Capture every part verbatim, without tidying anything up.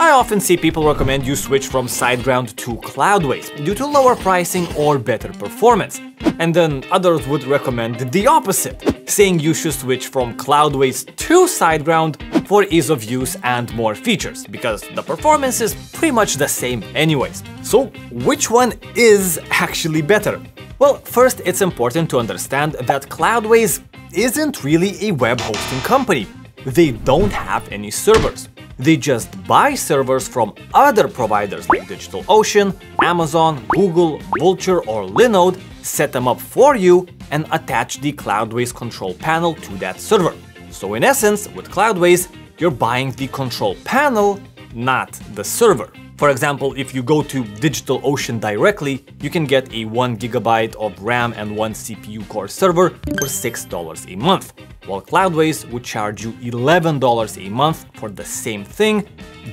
I often see people recommend you switch from SiteGround to Cloudways due to lower pricing or better performance. And then others would recommend the opposite, saying you should switch from Cloudways to SiteGround for ease of use and more features, because the performance is pretty much the same anyways. So which one is actually better? Well, first it's important to understand that Cloudways isn't really a web hosting company. They don't have any servers. They just buy servers from other providers like DigitalOcean, Amazon, Google, Vultr or Linode, set them up for you and attach the Cloudways control panel to that server. So in essence, with Cloudways, you're buying the control panel, not the server. For example, if you go to DigitalOcean directly, you can get a one gigabyte of RAM and one C P U core server for six dollars a month, while Cloudways would charge you eleven dollars a month for the same thing,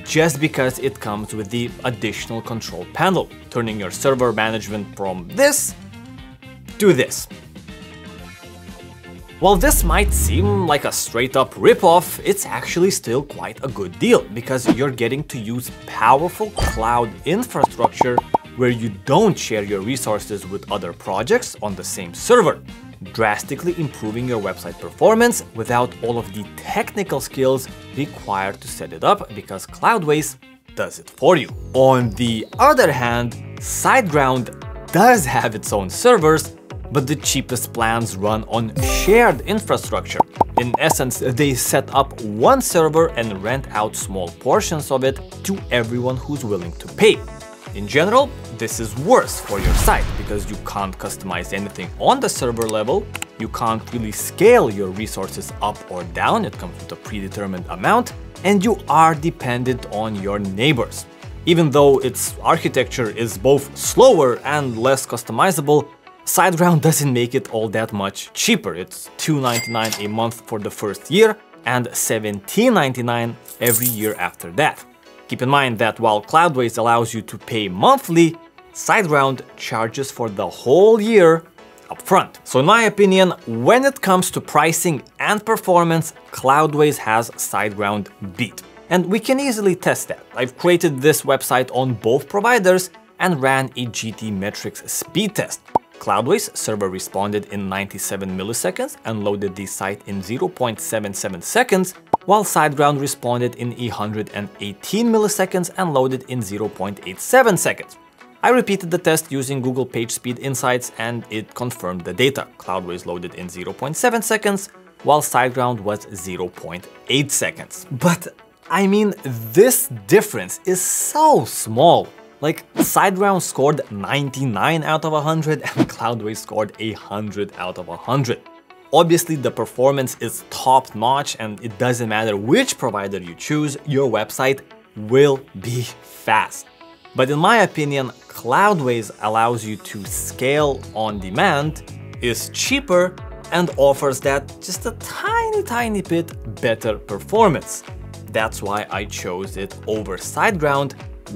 just because it comes with the additional control panel, turning your server management from this to this. While this might seem like a straight-up ripoff, it's actually still quite a good deal because you're getting to use powerful cloud infrastructure where you don't share your resources with other projects on the same server, drastically improving your website performance without all of the technical skills required to set it up because Cloudways does it for you. On the other hand, SiteGround does have its own servers, but the cheapest plans run on shared infrastructure. In essence, they set up one server and rent out small portions of it to everyone who's willing to pay. In general, this is worse for your site because you can't customize anything on the server level, you can't really scale your resources up or down, it comes with a predetermined amount, and you are dependent on your neighbors. Even though its architecture is both slower and less customizable, SiteGround doesn't make it all that much cheaper. It's two ninety-nine a month for the first year and seventeen ninety-nine every year after that. Keep in mind that while Cloudways allows you to pay monthly, SiteGround charges for the whole year upfront. So in my opinion, when it comes to pricing and performance, Cloudways has SiteGround beat. And we can easily test that. I've created this website on both providers and ran a GTmetrix speed test. Cloudways server responded in ninety-seven milliseconds and loaded the site in zero point seven seven seconds, while SiteGround responded in one hundred eighteen milliseconds and loaded in zero point eight seven seconds. I repeated the test using Google PageSpeed Insights and it confirmed the data. Cloudways loaded in zero point seven seconds, while SiteGround was zero point eight seconds. But I mean, this difference is so small. Like, SiteGround scored ninety-nine out of one hundred and Cloudways scored one hundred out of one hundred. Obviously, the performance is top-notch and it doesn't matter which provider you choose, your website will be fast. But in my opinion, Cloudways allows you to scale on demand, is cheaper, and offers that just a tiny, tiny bit better performance. That's why I chose it over SiteGround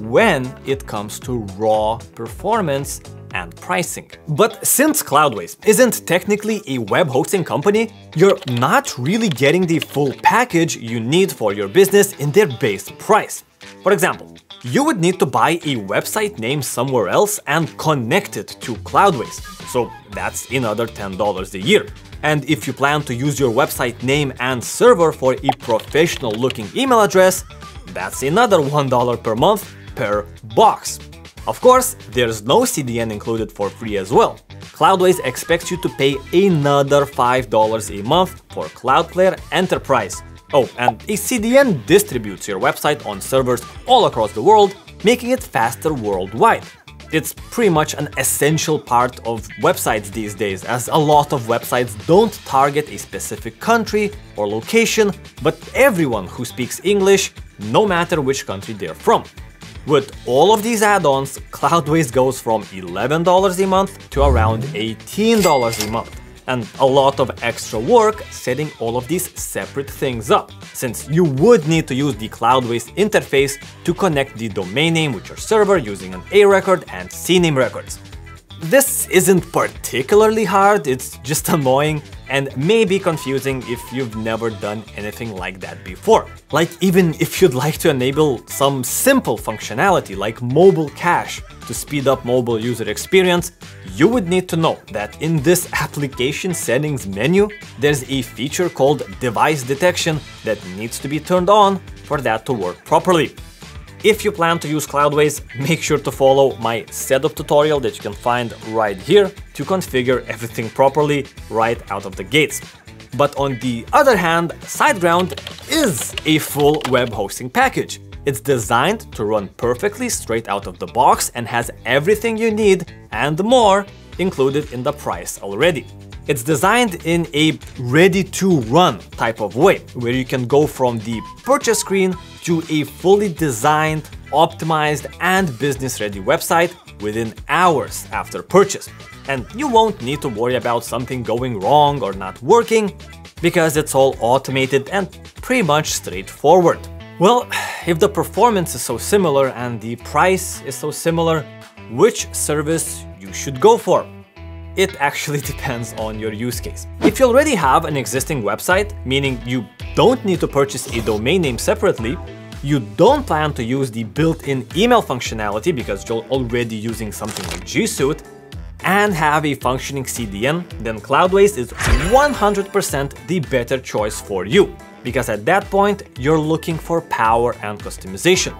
when it comes to raw performance and pricing. But since Cloudways isn't technically a web hosting company, you're not really getting the full package you need for your business in their base price. For example, you would need to buy a website name somewhere else and connect it to Cloudways, so that's another ten dollars a year. And if you plan to use your website name and server for a professional looking email address, that's another one dollar per month per box. Of course, there's no C D N included for free as well. Cloudways expects you to pay another five dollars a month for Cloudflare Enterprise. Oh, and a C D N distributes your website on servers all across the world, making it faster worldwide. It's pretty much an essential part of websites these days, as a lot of websites don't target a specific country or location, but everyone who speaks English, no matter which country they're from. With all of these add-ons, Cloudways goes from eleven dollars a month to around eighteen dollars a month, and a lot of extra work setting all of these separate things up, since you would need to use the Cloudways interface to connect the domain name with your server using an A record and C name records. This isn't particularly hard, it's just annoying and maybe confusing if you've never done anything like that before. Like, even if you'd like to enable some simple functionality like mobile cache to speed up mobile user experience, you would need to know that in this application settings menu, there's a feature called device detection that needs to be turned on for that to work properly. If you plan to use Cloudways, make sure to follow my setup tutorial that you can find right here to configure everything properly right out of the gates. But on the other hand, SiteGround is a full web hosting package. It's designed to run perfectly straight out of the box and has everything you need and more included in the price already. It's designed in a ready-to-run type of way, where you can go from the purchase screen to a fully designed, optimized, and business-ready website within hours after purchase. And you won't need to worry about something going wrong or not working, because it's all automated and pretty much straightforward. Well, if the performance is so similar and the price is so similar, which service you should go for? It actually depends on your use case. If you already have an existing website, meaning you don't need to purchase a domain name separately, you don't plan to use the built-in email functionality because you're already using something like G Suite, and have a functioning C D N, then Cloudways is one hundred percent the better choice for you, because at that point, you're looking for power and customization.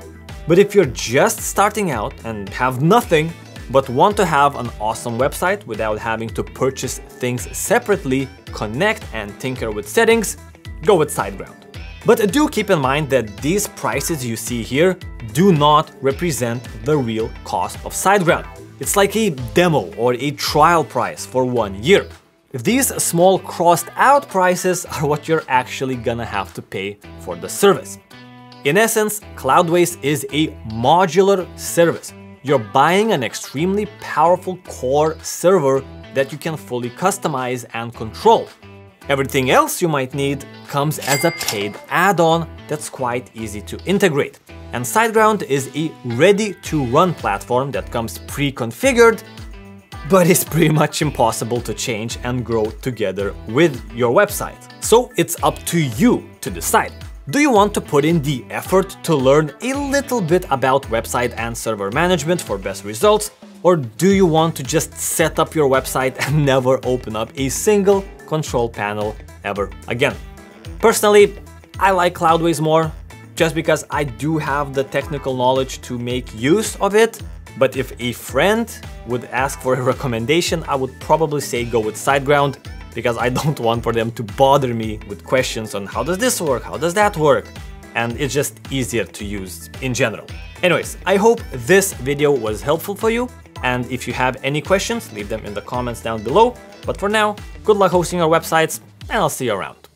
But if you're just starting out and have nothing, but want to have an awesome website without having to purchase things separately, connect and tinker with settings, go with SiteGround. But do keep in mind that these prices you see here do not represent the real cost of SiteGround. It's like a demo or a trial price for one year. These small crossed out prices are what you're actually gonna have to pay for the service. In essence, Cloudways is a modular service. You're buying an extremely powerful core server that you can fully customize and control. Everything else you might need comes as a paid add-on that's quite easy to integrate. And SiteGround is a ready-to-run platform that comes pre-configured, but it's pretty much impossible to change and grow together with your website. So it's up to you to decide. Do you want to put in the effort to learn a little bit about website and server management for best results? Or do you want to just set up your website and never open up a single control panel ever again? Personally, I like Cloudways more, just because I do have the technical knowledge to make use of it. But if a friend would ask for a recommendation, I would probably say go with SiteGround, because I don't want for them to bother me with questions on how does this work, how does that work, and it's just easier to use in general. Anyways, I hope this video was helpful for you, and if you have any questions, leave them in the comments down below. But for now, good luck hosting your websites, and I'll see you around.